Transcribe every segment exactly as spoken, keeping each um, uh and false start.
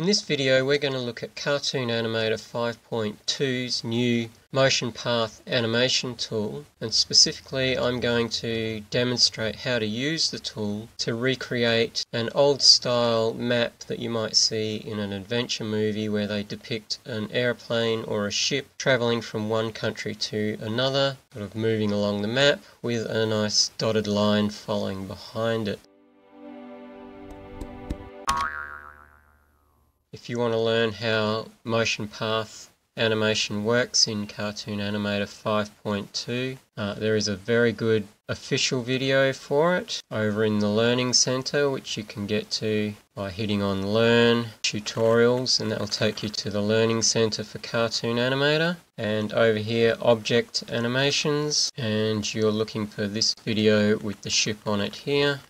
In this video we're going to look at Cartoon Animator five point two's new Motion Path Animation tool, and specifically I'm going to demonstrate how to use the tool to recreate an old style map that you might see in an adventure movie where they depict an airplane or a ship travelling from one country to another, sort of moving along the map with a nice dotted line following behind it. If you want to learn how motion path animation works in Cartoon Animator five point two, uh, there is a very good official video for it over in the Learning Center, which you can get to by hitting on Learn Tutorials, and that will take you to the Learning Center for Cartoon Animator. And over here, Object Animations, and you're looking for this video with the ship on it here.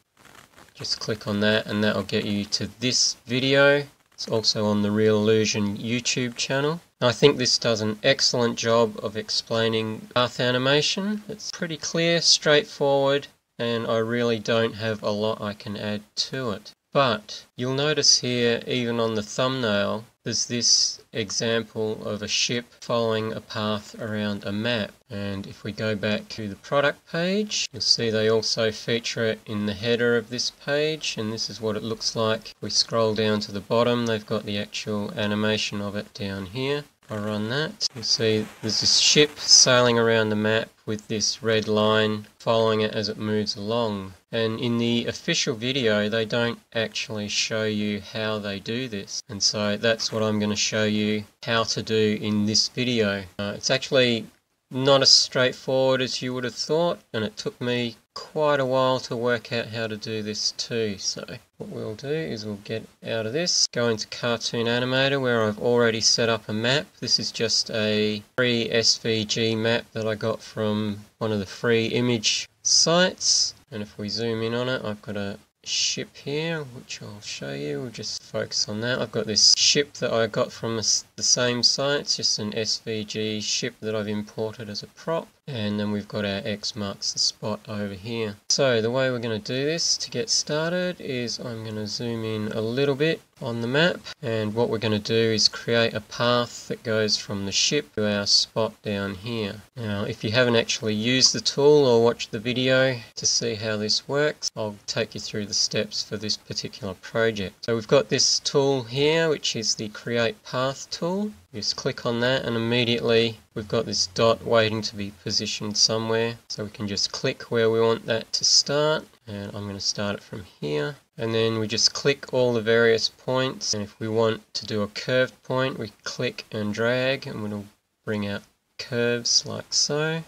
Just click on that and that will get you to this video. It's also on the Reallusion YouTube channel. I think this does an excellent job of explaining path animation. It's pretty clear, straightforward, and I really don't have a lot I can add to it. But you'll notice here, even on the thumbnail, there's this example of a ship following a path around a map. And if we go back to the product page, you'll see they also feature it in the header of this page, and this is what it looks like. If we scroll down to the bottom, they've got the actual animation of it down here. If I run that, you'll see there's this ship sailing around the map with this red line following it as it moves along. And in the official video, they don't actually show you how they do this. And so that's what I'm going to show you how to do in this video. Uh, it's actually not as straightforward as you would have thought, and it took me quite a while to work out how to do this too. So what we'll do is we'll get out of this, go into Cartoon Animator where I've already set up a map. This is just a free S V G map that I got from one of the free image sites. And if we zoom in on it, I've got a ship here, which I'll show you. We'll just focus on that. I've got this ship that I got from the same site. It's just an S V G ship that I've imported as a prop. And then we've got our X marks the spot over here. So the way we're going to do this to get started is I'm going to zoom in a little bit on the map. And what we're going to do is create a path that goes from the ship to our spot down here. Now, if you haven't actually used the tool or watched the video to see how this works, I'll take you through the steps for this particular project. So we've got this tool here, which is the Create Path tool. Just click on that and immediately we've got this dot waiting to be positioned somewhere. So we can just click where we want that to start, and I'm going to start it from here. And then we just click all the various points, and if we want to do a curved point, we click and drag and it'll bring out curves like so.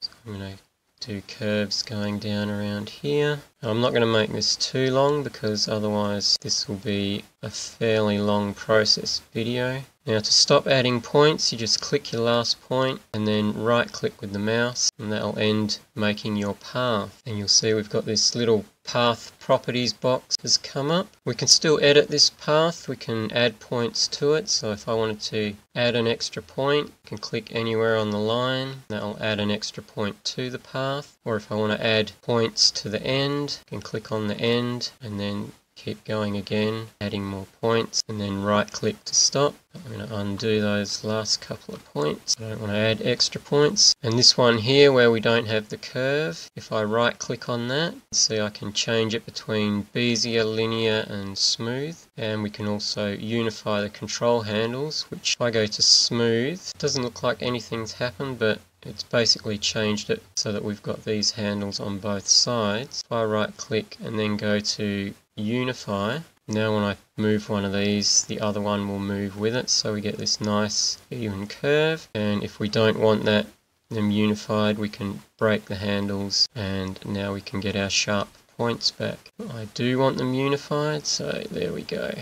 So I'm going to two curves going down around here. Now, I'm not going to make this too long because otherwise this will be a fairly long process video. Now, to stop adding points, you just click your last point and then right click with the mouse, and that'll end making your path. And you'll see we've got this little path properties box has come up. We can still edit this path, we can add points to it. So if I wanted to add an extra point, I can click anywhere on the line, that'll add an extra point to the path. Or if I want to add points to the end, I can click on the end and then keep going again, adding more points, and then right click to stop. I'm going to undo those last couple of points. I don't want to add extra points. And this one here where we don't have the curve, if I right click on that, see I can change it between Bezier, Linear and Smooth. And we can also unify the control handles, which if I go to Smooth, it doesn't look like anything's happened, but it's basically changed it so that we've got these handles on both sides. If I right click and then go to Unify, now when I move one of these, the other one will move with it, so we get this nice even curve. And if we don't want that them unified, we can break the handles and now we can get our sharp points back. I do want them unified, so there we go.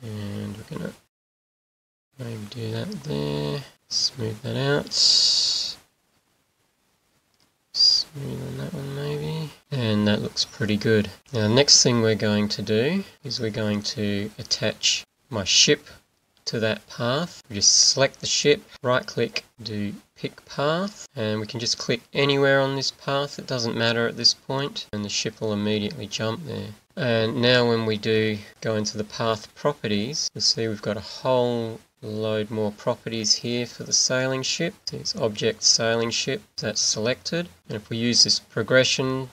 And we're gonna maybe do that there, smooth that out, smooth on that one maybe. And that looks pretty good. Now the next thing we're going to do is we're going to attach my ship to that path. We just select the ship, right click, do pick path, and we can just click anywhere on this path. It doesn't matter at this point, and the ship will immediately jump there. And now when we do go into the path properties, you'll see we've got a whole load more properties here for the sailing ship. So it's object sailing ship, that's selected. And if we use this progression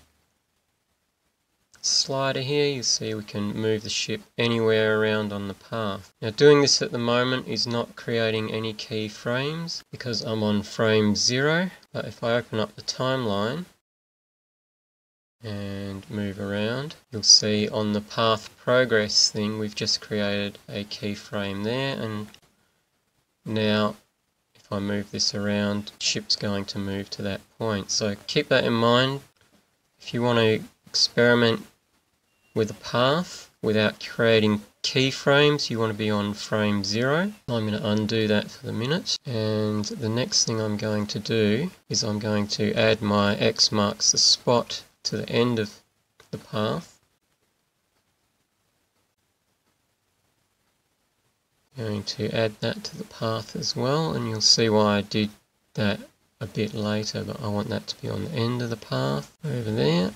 slider here, you see we can move the ship anywhere around on the path. Now doing this at the moment is not creating any keyframes because I'm on frame zero, but if I open up the timeline and move around, you'll see on the path progress thing we've just created a keyframe there, and now if I move this around, ship's going to move to that point. So keep that in mind if you want to experiment with a path without creating keyframes. You want to be on frame zero. I'm going to undo that for the minute, and the next thing I'm going to do is I'm going to add my X marks the spot to the end of the path. I'm going to add that to the path as well, and you'll see why I did that a bit later, but I want that to be on the end of the path over there.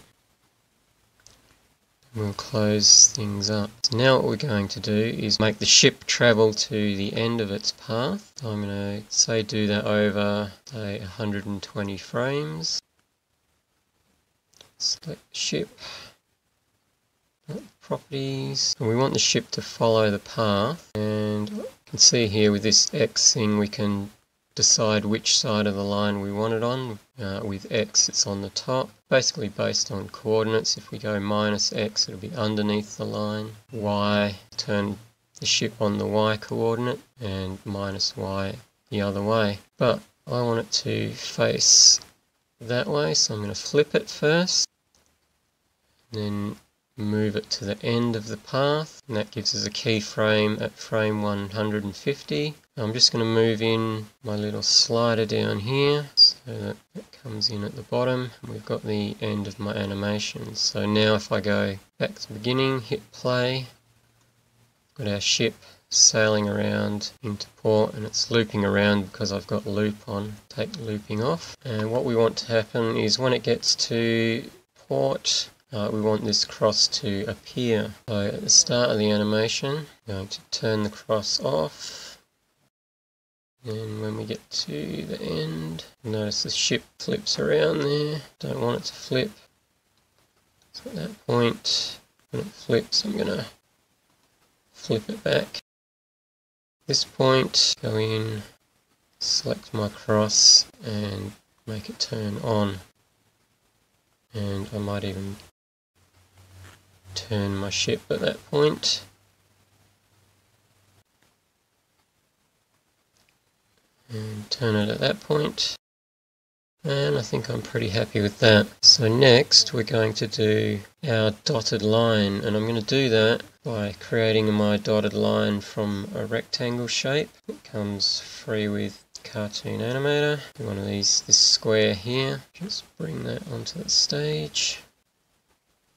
We'll close things up. So now what we're going to do is make the ship travel to the end of its path. So I'm going to say do that over, say, one hundred twenty frames. Select ship, properties, and we want the ship to follow the path. And you can see here with this X thing we can decide which side of the line we want it on. Uh, with X it's on the top, basically based on coordinates. If we go minus X it'll be underneath the line. Y, turn the ship on the Y coordinate, and minus Y the other way. But I want it to face that way, so I'm going to flip it first, then move it to the end of the path, and that gives us a keyframe at frame one hundred fifty. I'm just going to move in my little slider down here so that it comes in at the bottom, and we've got the end of my animation. So now if I go back to the beginning, hit play, got our ship sailing around into port, and it's looping around because I've got loop on. Take looping off, and what we want to happen is when it gets to port, Uh, we want this cross to appear. So at the start of the animation, I'm going to turn the cross off. And when we get to the end, notice the ship flips around there. Don't want it to flip. So at that point, when it flips, I'm going to flip it back. At this point, go in, select my cross, and make it turn on. And I might even turn my ship at that point. And turn it at that point. And I think I'm pretty happy with that. So next we're going to do our dotted line, and I'm going to do that by creating my dotted line from a rectangle shape. It comes free with Cartoon Animator. Do one of these, this square here. Just bring that onto the stage.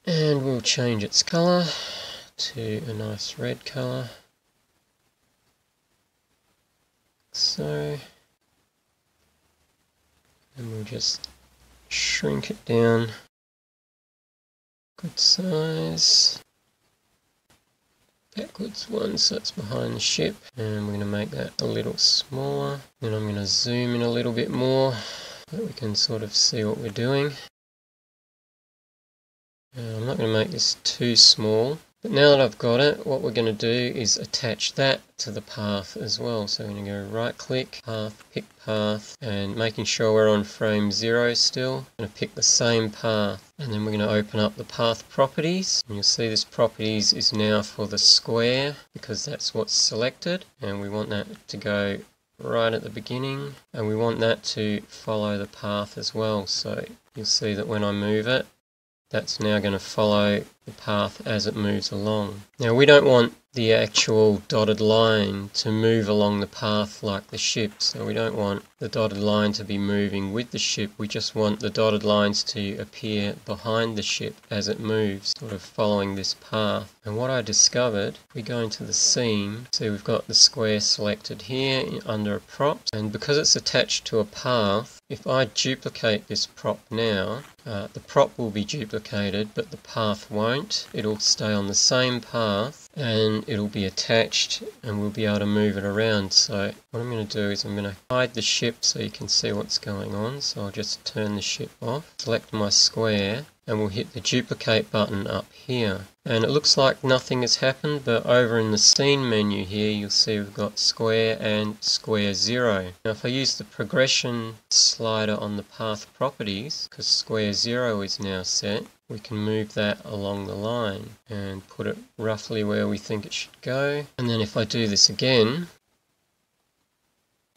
And we'll change its colour to a nice red colour. So. And we'll just shrink it down. Good size. Backwards one, so it's behind the ship, and we're going to make that a little smaller. Then I'm going to zoom in a little bit more so that we can sort of see what we're doing. Uh, I'm not going to make this too small, but now that I've got it, what we're going to do is attach that to the path as well. So I'm going to go right click, path, pick path, and making sure we're on frame zero still, I'm going to pick the same path. And then we're going to open up the path properties, and you'll see this properties is now for the square because that's what's selected, and we want that to go right at the beginning, and we want that to follow the path as well. So you'll see that when I move it, that's now going to follow the path as it moves along. Now we don't want the actual dotted line to move along the path like the ship, so we don't want the dotted line to be moving with the ship. We just want the dotted lines to appear behind the ship as it moves, sort of following this path. And what I discovered, if we go into the seam, see we've got the square selected here under a prop, and because it's attached to a path, If I duplicate this prop now, uh, the prop will be duplicated, but the path won't. It'll stay on the same path and it'll be attached and we'll be able to move it around. So what I'm going to do is I'm going to hide the ship so you can see what's going on. So I'll just turn the ship off, select my square, and we'll hit the duplicate button up here. And it looks like nothing has happened, but over in the scene menu here you'll see we've got square and square zero. Now if I use the progression slider on the path properties, because square zero is now set, we can move that along the line and put it roughly where we think it should go. And then if I do this again,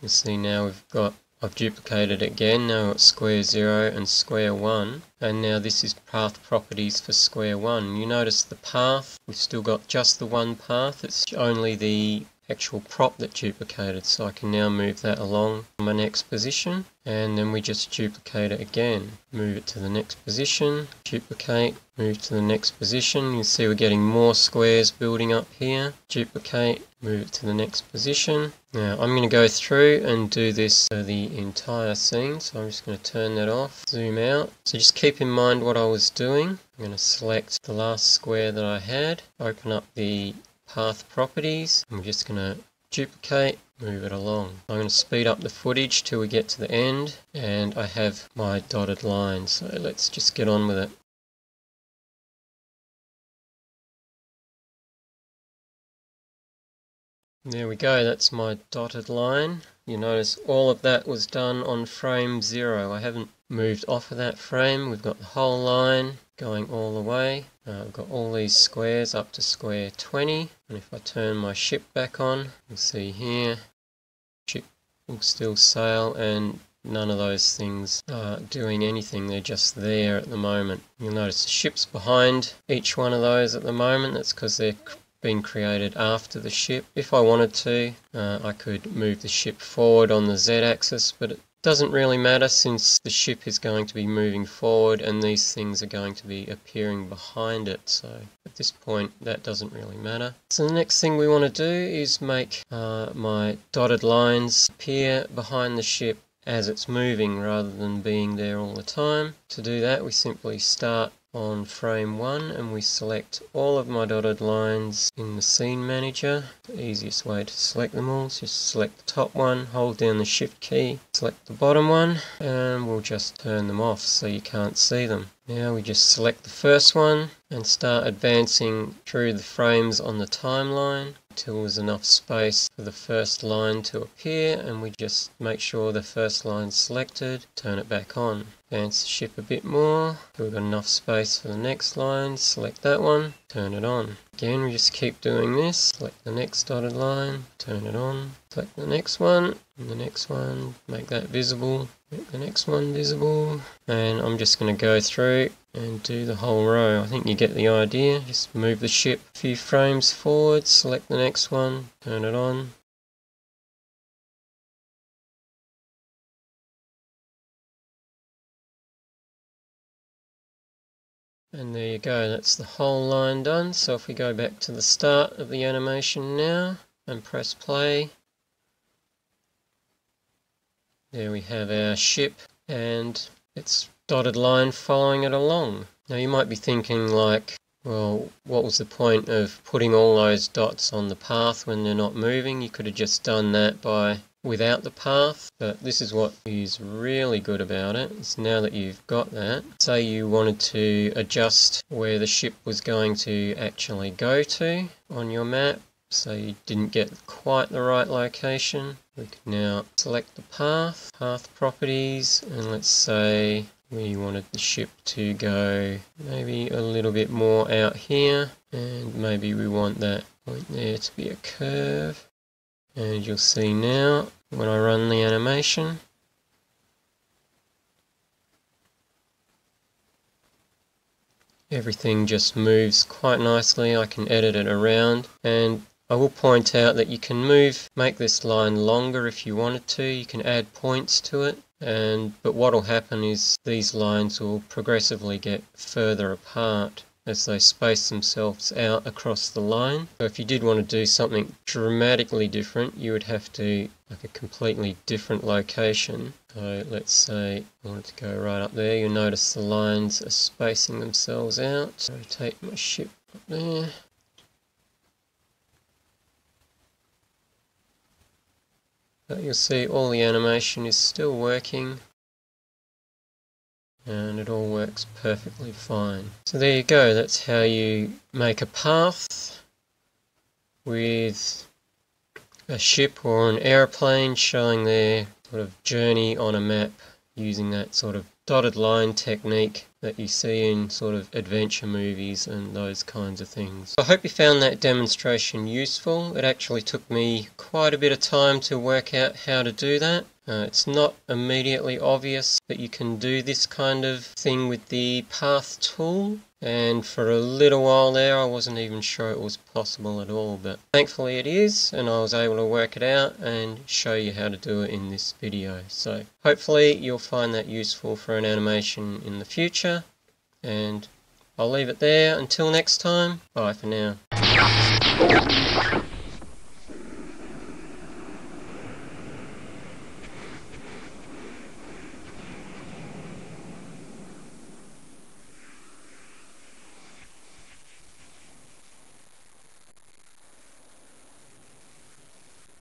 you'll see now we've got, I've duplicated it again, now it's square zero and square one, and now this is path properties for square one. You notice the path, we've still got just the one path, it's only the actual prop that duplicated, so I can now move that along my next position, and then we just duplicate it again. Move it to the next position, duplicate, move to the next position, you see we're getting more squares building up here, duplicate, move it to the next position. Now I'm going to go through and do this for the entire scene, so I'm just going to turn that off, zoom out. So just keep in mind what I was doing. I'm going to select the last square that I had, open up the path properties, I'm just going to duplicate, move it along. I'm going to speed up the footage till we get to the end, and I have my dotted line, so let's just get on with it. There we go, that's my dotted line. You notice all of that was done on frame zero. I haven't moved off of that frame. We've got the whole line going all the way. Uh, I've got all these squares up to square twenty. And if I turn my ship back on, you'll see here, ship will still sail and none of those things are doing anything. They're just there at the moment. You'll notice the ship's behind each one of those at the moment. That's because they're been created after the ship. If I wanted to, uh, I could move the ship forward on the z-axis, but it doesn't really matter since the ship is going to be moving forward and these things are going to be appearing behind it, so at this point that doesn't really matter. So the next thing we want to do is make uh, my dotted lines appear behind the ship as it's moving rather than being there all the time. To do that we simply start on frame one and we select all of my dotted lines in the scene manager. The easiest way to select them all is just select the top one, hold down the shift key, select the bottom one, and we'll just turn them off so you can't see them. Now we just select the first one and start advancing through the frames on the timeline until there's enough space for the first line to appear, and we just make sure the first line's selected, turn it back on. Advance the ship a bit more, so we've got enough space for the next line, select that one, turn it on. Again, we just keep doing this, select the next dotted line, turn it on, select the next one, and the next one, make that visible, make the next one visible, and I'm just going to go through and do the whole row. I think you get the idea, just move the ship a few frames forward, select the next one, turn it on. And there you go, that's the whole line done. So if we go back to the start of the animation now and press play, there we have our ship and its dotted line following it along. Now you might be thinking like, well, what was the point of putting all those dots on the path when they're not moving? You could have just done that by without the path, but this is what is really good about it, is now that you've got that, say you wanted to adjust where the ship was going to actually go to on your map, so you didn't get quite the right location, we could now select the path, path properties, and let's say we wanted the ship to go maybe a little bit more out here, and maybe we want that point there to be a curve. And you'll see now, when I run the animation, everything just moves quite nicely. I can edit it around, and I will point out that you can move, make this line longer if you wanted to, you can add points to it, and but what will happen is these lines will progressively get further apart. as they space themselves out across the line. So if you did want to do something dramatically different, you would have to like a completely different location. So let's say I wanted to go right up there. You'll notice the lines are spacing themselves out. Rotate my ship up there. But you'll see all the animation is still working, and it all works perfectly fine. So there you go, that's how you make a path with a ship or an aeroplane showing their sort of journey on a map using that sort of dotted line technique that you see in sort of adventure movies and those kinds of things. I hope you found that demonstration useful. It actually took me quite a bit of time to work out how to do that. Uh, it's not immediately obvious that you can do this kind of thing with the path tool, and for a little while there I wasn't even sure it was possible at all, but thankfully it is, and I was able to work it out and show you how to do it in this video. So hopefully you'll find that useful for an animation in the future, and I'll leave it there. Until next time, bye for now.